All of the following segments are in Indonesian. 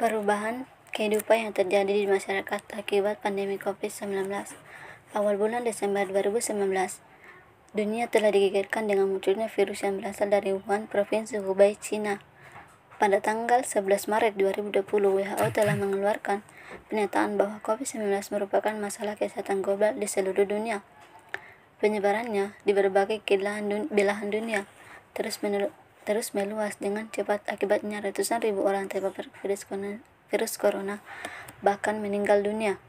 Perubahan kehidupan yang terjadi di masyarakat akibat pandemi COVID-19. Awal bulan Desember 2019, dunia telah digegerkan dengan munculnya virus yang berasal dari Wuhan, Provinsi Hubei, China. Pada tanggal 11 Maret 2020, WHO telah mengeluarkan pernyataan bahwa COVID-19 merupakan masalah kesehatan global di seluruh dunia. Penyebarannya di berbagai belahan dunia terus meluas dengan cepat, akibatnya ratusan ribu orang terpapar virus corona, bahkan meninggal dunia.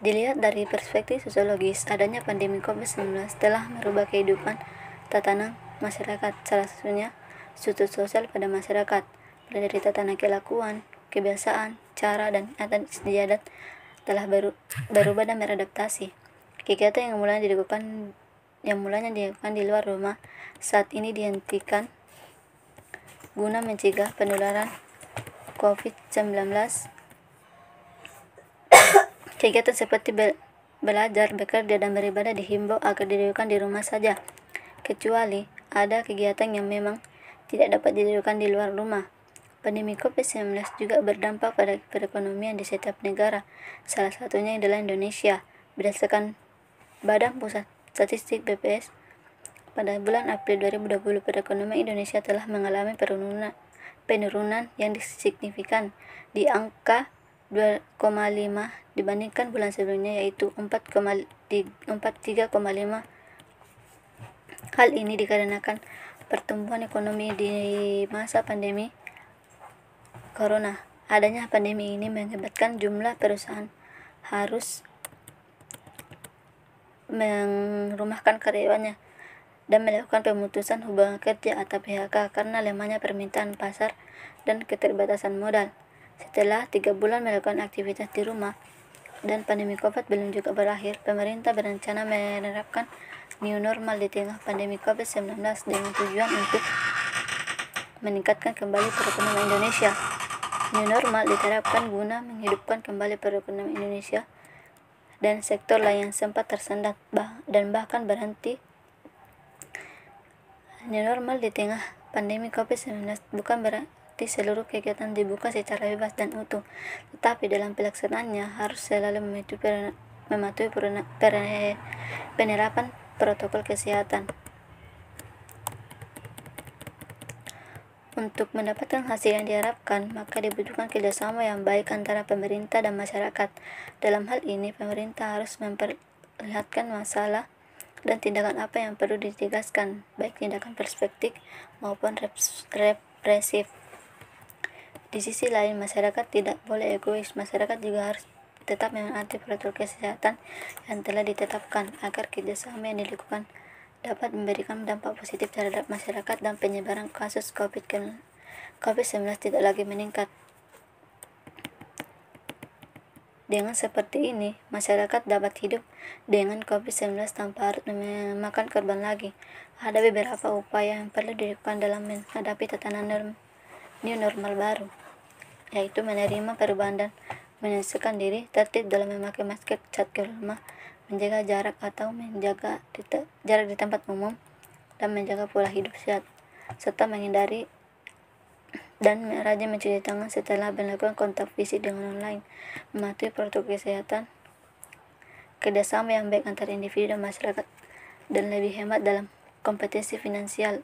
Dilihat dari perspektif sosiologis, adanya pandemi COVID-19 telah merubah kehidupan tatanan masyarakat, salah satunya struktur sosial pada masyarakat, mulai dari tatanan kelakuan, kebiasaan, cara, dan adat istiadat telah berubah dan beradaptasi. Kegiatan yang mulanya dilakukan di luar rumah saat ini dihentikan guna mencegah penularan COVID-19. Kegiatan seperti belajar, bekerja, dan beribadah dihimbau agar dilakukan di rumah saja, kecuali ada kegiatan yang memang tidak dapat dilakukan di luar rumah. Pandemi COVID-19 juga berdampak pada perekonomian di setiap negara, salah satunya adalah Indonesia. Berdasarkan Badan Pusat Statistik BPS, pada bulan April 2020 perekonomian Indonesia telah mengalami penurunan yang signifikan di angka 2,5 dibandingkan bulan sebelumnya, yaitu 43,5. Hal ini dikarenakan pertumbuhan ekonomi di masa pandemi Corona. Adanya pandemi ini mengakibatkan jumlah perusahaan harus merumahkan karyawannya dan melakukan pemutusan hubungan kerja atau PHK karena lemahnya permintaan pasar dan keterbatasan modal. Setelah 3 bulan melakukan aktivitas di rumah dan pandemi COVID belum juga berakhir, pemerintah berencana menerapkan new normal di tengah pandemi COVID-19 dengan tujuan untuk meningkatkan kembali perekonomian Indonesia. New normal diterapkan guna menghidupkan kembali perekonomian Indonesia dan sektor lain yang sempat tersendat dan bahkan berhenti. New normal di tengah pandemi COVID-19 bukan berarti seluruh kegiatan dibuka secara bebas dan utuh, tetapi dalam pelaksanaannya harus selalu mematuhi penerapan protokol kesehatan. Untuk mendapatkan hasil yang diharapkan, maka dibutuhkan kerjasama yang baik antara pemerintah dan masyarakat. Dalam hal ini, pemerintah harus memperlihatkan masalah dan tindakan apa yang perlu ditegaskan, baik tindakan perspektif maupun represif. Di sisi lain, masyarakat tidak boleh egois. Masyarakat juga harus tetap menaati protokol kesehatan yang telah ditetapkan agar kerjasama yang dilakukan dapat memberikan dampak positif terhadap masyarakat dan penyebaran kasus COVID-19 tidak lagi meningkat. Dengan seperti ini, masyarakat dapat hidup dengan COVID-19 tanpa harus memakan korban lagi. Ada beberapa upaya yang perlu dilakukan dalam menghadapi tatanan new normal baru, yaitu menerima perubahan dan menyelesaikan diri, tertib dalam memakai masker saat keluar rumah, menjaga jarak atau menjaga jarak di tempat umum, dan menjaga pola hidup sehat, serta menghindari dan rajin mencuci tangan setelah melakukan kontak fisik dengan orang lain, mematuhi protokol kesehatan, kerjasama yang baik antara individu dan masyarakat, dan lebih hemat dalam kompetisi finansial.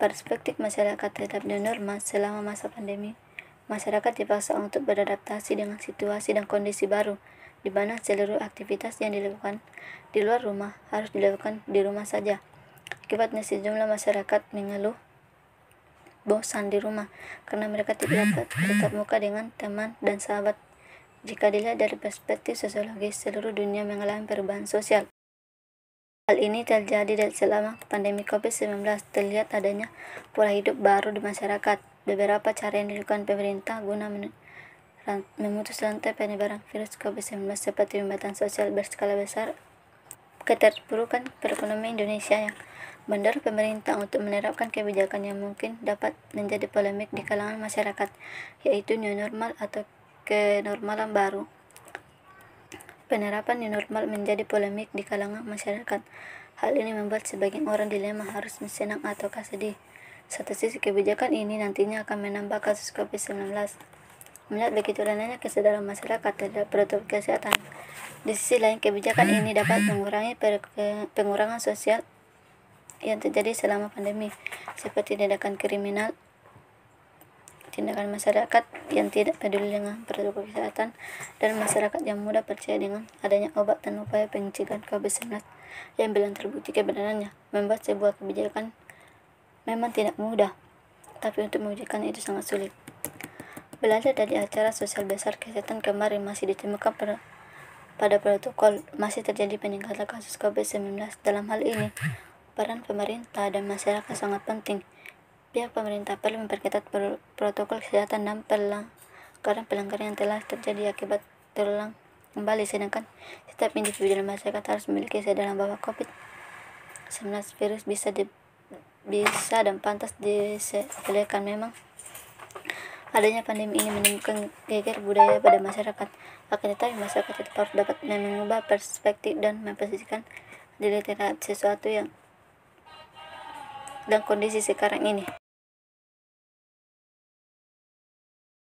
Perspektif masyarakat terhadap new normal selama masa pandemi, masyarakat dipaksa untuk beradaptasi dengan situasi dan kondisi baru, di mana seluruh aktivitas yang dilakukan di luar rumah harus dilakukan di rumah saja. Akibatnya sejumlah masyarakat mengeluh bosan di rumah karena mereka tidak dapat tetap muka dengan teman dan sahabat. Jika dilihat dari perspektif sosiologis, seluruh dunia mengalami perubahan sosial. Hal ini terjadi selama pandemi COVID-19. Terlihat adanya pola hidup baru di masyarakat. Beberapa cara yang dilakukan pemerintah guna memutus rantai penyebaran virus COVID-19 seperti pembatasan sosial berskala besar, keterpurukan perekonomian Indonesia yang mendorong pemerintah untuk menerapkan kebijakan yang mungkin dapat menjadi polemik di kalangan masyarakat, yaitu new normal atau kenormalan baru. Penerapan new normal menjadi polemik di kalangan masyarakat. Hal ini membuat sebagian orang dilema harus senang ataukah sedih. Satu sisi kebijakan ini nantinya akan menambah kasus COVID-19. Melihat begitu rendahnya kesadaran masyarakat terhadap protokol kesehatan, di sisi lain kebijakan ini dapat mengurangi pengurangan sosial yang terjadi selama pandemi, seperti tindakan kriminal, tindakan masyarakat yang tidak peduli dengan protokol kesehatan, dan masyarakat yang mudah percaya dengan adanya obat dan upaya pencegahan COVID-19 yang belum terbukti kebenarannya. Membuat sebuah kebijakan memang tidak mudah, tapi untuk mewujudkan itu sangat sulit. Belajar dari acara sosial besar kesehatan kemarin, masih ditemukan pada protokol masih terjadi peningkatan kasus COVID-19. Dalam hal ini, peran pemerintah dan masyarakat sangat penting. Pihak pemerintah perlu memperketat protokol kesehatan dan pelanggaran yang telah terjadi akibat terulang kembali, sedangkan setiap individu dan masyarakat harus memiliki kesadaran bahwa COVID-19 virus bisa dan pantas disepelekan. Memang adanya pandemi ini menimbulkan geger budaya pada masyarakat, akan tetapi masyarakat tetap harus dapat mengubah perspektif dan memposisikan diri terhadap sesuatu yang dan kondisi sekarang ini.